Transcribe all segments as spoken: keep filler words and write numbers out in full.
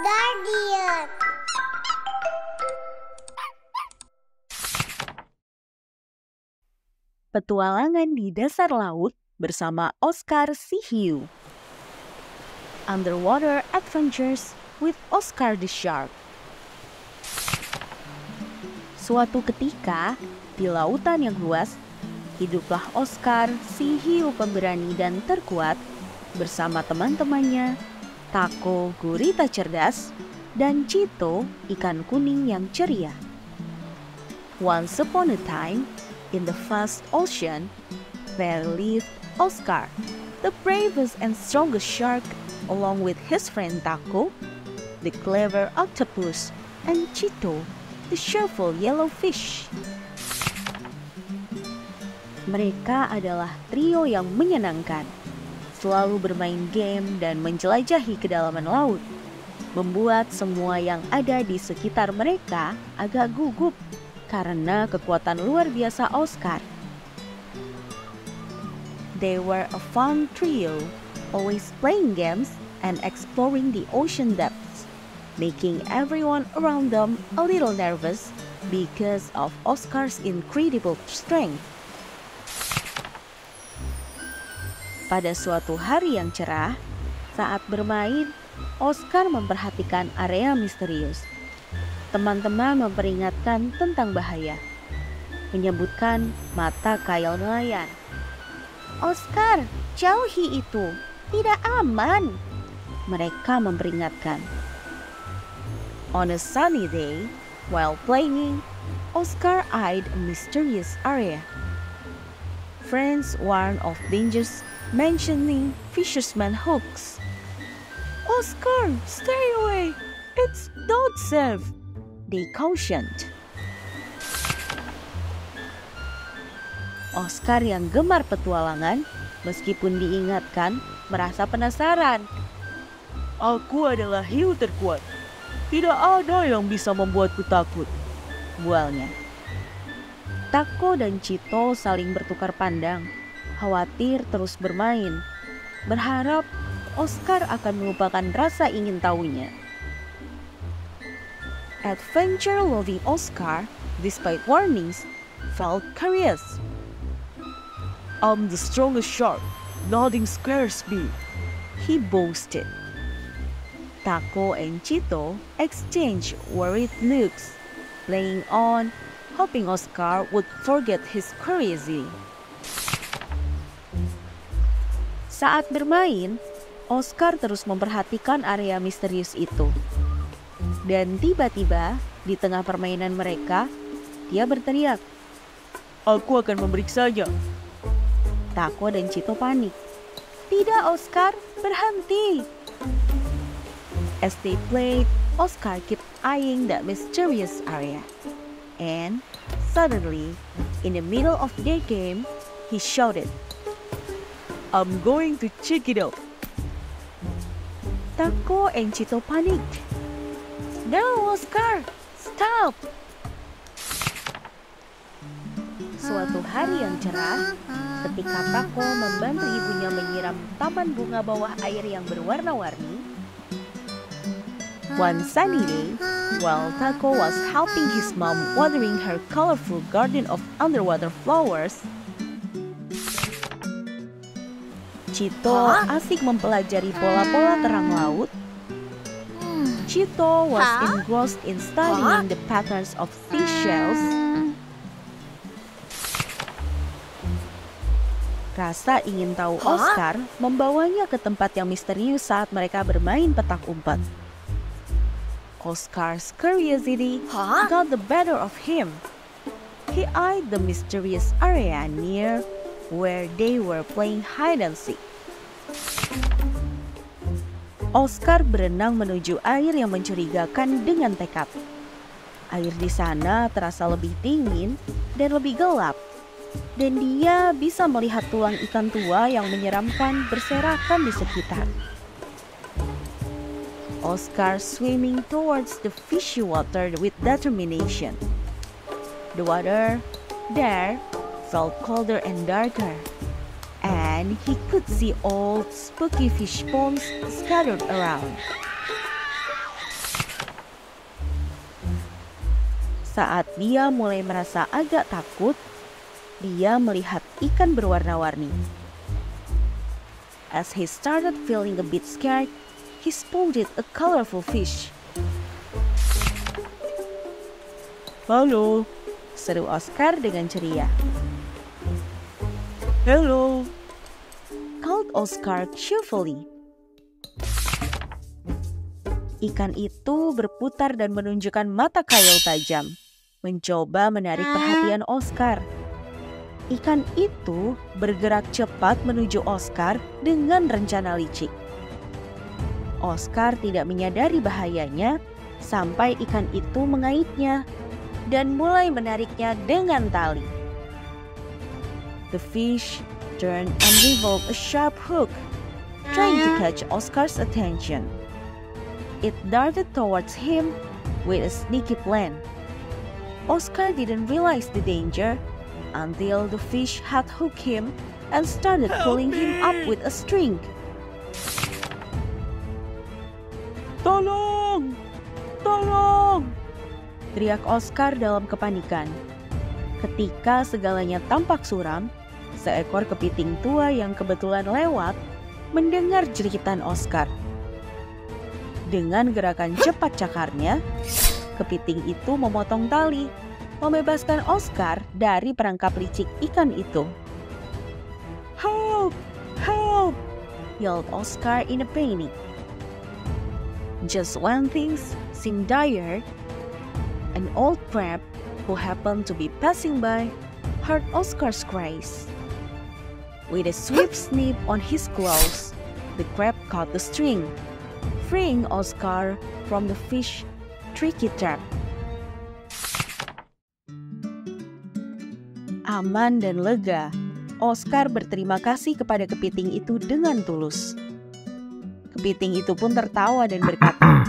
guardian. Petualangan di dasar laut bersama Oscar si hiu. Underwater Adventures with Oscar the Shark. Suatu ketika, di lautan yang luas, hiduplah Oscar si hiu pemberani dan terkuat bersama teman-temannya, Tako gurita cerdas, dan Cito ikan kuning yang ceria. Once upon a time, in the vast ocean, there lived Oscar, the bravest and strongest shark, along with his friend Tako, the clever octopus, and Cito, the cheerful yellow fish. Mereka adalah trio yang menyenangkan, selalu bermain game dan menjelajahi kedalaman laut, membuat semua yang ada di sekitar mereka agak gugup karena kekuatan luar biasa Oscar. They were a fun trio, always playing games and exploring the ocean depths, making everyone around them a little nervous because of Oscar's incredible strength. Pada suatu hari yang cerah, saat bermain, Oscar memperhatikan area misterius. Teman-teman memperingatkan tentang bahaya, menyebutkan mata kail nelayan. "Oscar, jauhi itu, tidak aman," mereka memperingatkan. On a sunny day, while playing, Oscar eyed a mysterious area. Friends warned of dangers, mentioning fisherman hooks. "Oscar, stay away, it's not safe," they cautioned. Oscar yang gemar petualangan, meskipun diingatkan, merasa penasaran. "Aku adalah hiu terkuat. Tidak ada yang bisa membuatku takut," bualnya. Tako dan Cito saling bertukar pandang, khawatir terus bermain, berharap Oscar akan melupakan rasa ingin tahunya. Adventure-loving Oscar, despite warnings, felt curious. "I'm the strongest shark, nothing scares me," he boasted. Tako and Cito exchanged worried looks, playing on, hoping Oscar would forget his curiosity. Saat bermain, Oscar terus memperhatikan area misterius itu. Dan tiba-tiba, di tengah permainan mereka, dia berteriak, "Aku akan memeriksanya." Tako dan Cito panik. "Tidak, Oscar, berhenti." As they played, Oscar kept eyeing that mysterious area. And suddenly, in the middle of their game, he shouted, "I'm going to check it out." Tako and Cito panicked. "No, Oscar, stop." Suatu hari yang cerah, ketika Tako membantu ibunya menyiram taman bunga bawah air yang berwarna-warni, one sunny day, while Tako was helping his mom watering her colorful garden of underwater flowers, Cito asik mempelajari pola-pola terang laut. Cito was engrossed in studying the patterns of seashells. Rasa ingin tahu Oscar membawanya ke tempat yang misterius saat mereka bermain petak umpet. Oscar's curiosity got the better of him. He eyed the mysterious area near where they were playing hide and seek. Oscar berenang menuju air yang mencurigakan dengan tekad. Air di sana terasa lebih dingin dan lebih gelap. Dan dia bisa melihat tulang ikan tua yang menyeramkan berserakan di sekitar. Oscar swimming towards the fishy water with determination. The water there felt colder and darker, and he could see old spooky fish bones scattered around. Saat dia mulai merasa agak takut, dia melihat ikan berwarna-warni. As he started feeling a bit scared, he spotted a colorful fish. "Halo," seru Oscar dengan ceria. "Hello," called Oscar cheerfully. Ikan itu berputar dan menunjukkan mata kail tajam, mencoba menarik perhatian Oscar. Ikan itu bergerak cepat menuju Oscar dengan rencana licik. Oscar tidak menyadari bahayanya sampai ikan itu mengaitnya dan mulai menariknya dengan tali. The fish turned and revolved a sharp hook, trying to catch Oscar's attention. It darted towards him with a sneaky plan. Oscar didn't realize the danger until the fish had hooked him and started pulling him up with a string. "Tolong! Tolong!" teriak Oscar dalam kepanikan. Ketika segalanya tampak suram, seekor kepiting tua yang kebetulan lewat mendengar jeritan Oscar. Dengan gerakan cepat cakarnya, kepiting itu memotong tali, membebaskan Oscar dari perangkap licik ikan itu. "Help! Help!" yelled Oscar in a panic. Just when things seemed dire, an old crab who happened to be passing by heard Oscar's cries. With a swift snip on his claws, the crab caught the string, freeing Oscar from the fish tricky trap. Aman dan lega, Oscar berterima kasih kepada kepiting itu dengan tulus. Kepiting itu pun tertawa dan berkata,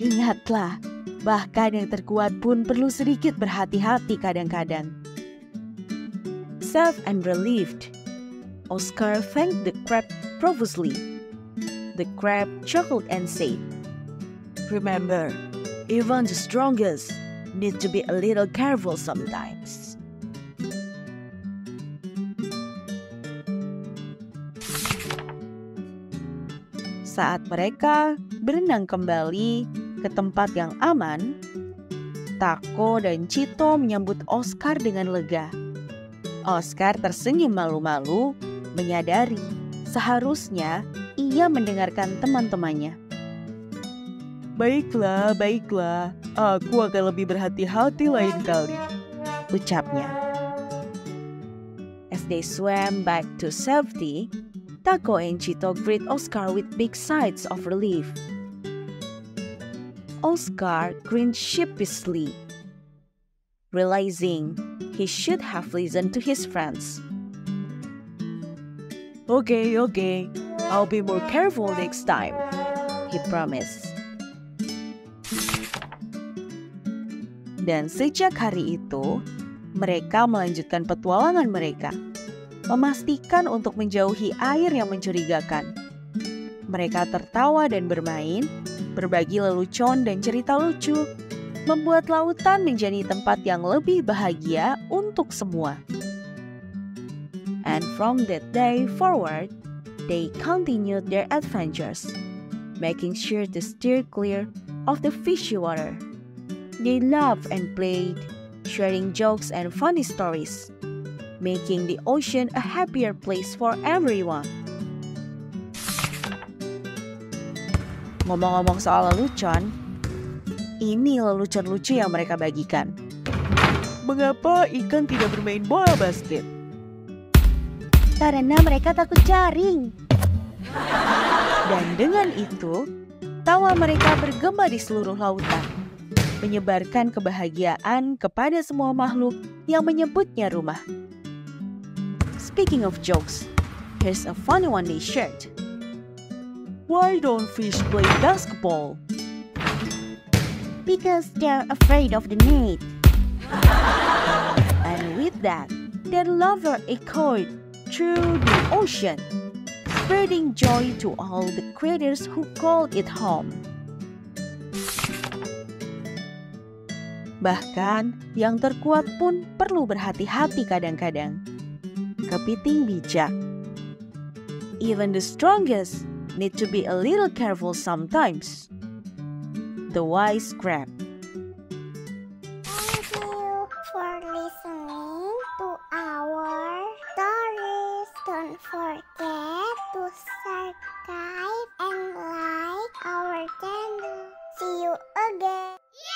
"Ingatlah, bahkan yang terkuat pun perlu sedikit berhati-hati kadang-kadang." Safe and relieved, Oscar thanked the crab profusely. The crab chuckled and said, "Remember, even the strongest need to be a little careful sometimes." Saat mereka berenang kembali ke tempat yang aman, Taco dan Cito menyambut Oscar dengan lega. Oscar tersenyum malu-malu, menyadari seharusnya ia mendengarkan teman-temannya. "Baiklah, baiklah, aku akan lebih berhati-hati lain kali," ucapnya. As they swam back to safety, Taco and Cito greet Oscar with big sighs of relief. Oscar grinned sheepishly, realizing he should have listened to his friends. "Okay, okay. I'll be more careful next time," he promised. Dan sejak hari itu, mereka melanjutkan petualangan mereka, memastikan untuk menjauhi air yang mencurigakan. Mereka tertawa dan bermain, berbagi lelucon dan cerita lucu, membuat lautan menjadi tempat yang lebih bahagia untuk semua. And from that day forward, they continued their adventures, making sure to steer clear of the fishy water. They laughed and played, sharing jokes and funny stories, making the ocean a happier place for everyone. Ngomong-ngomong soal lelucon, ini lelucon lucu yang mereka bagikan. "Mengapa ikan tidak bermain bola basket?" "Karena mereka takut jaring." Dan dengan itu, tawa mereka bergema di seluruh lautan, menyebarkan kebahagiaan kepada semua makhluk yang menyebutnya rumah. Speaking of jokes, here's a funny one they shared. "Why don't fish play basketball?" "Because they're afraid of the net." And with that, their laughter echoed through the ocean, spreading joy to all the creators who called it home. Bahkan yang terkuat pun perlu berhati-hati kadang-kadang. Kepiting bijak. Even the strongest need to be a little careful sometimes. The Wise Crab. Thank you for listening to our stories. Don't forget to subscribe and like our channel. See you again.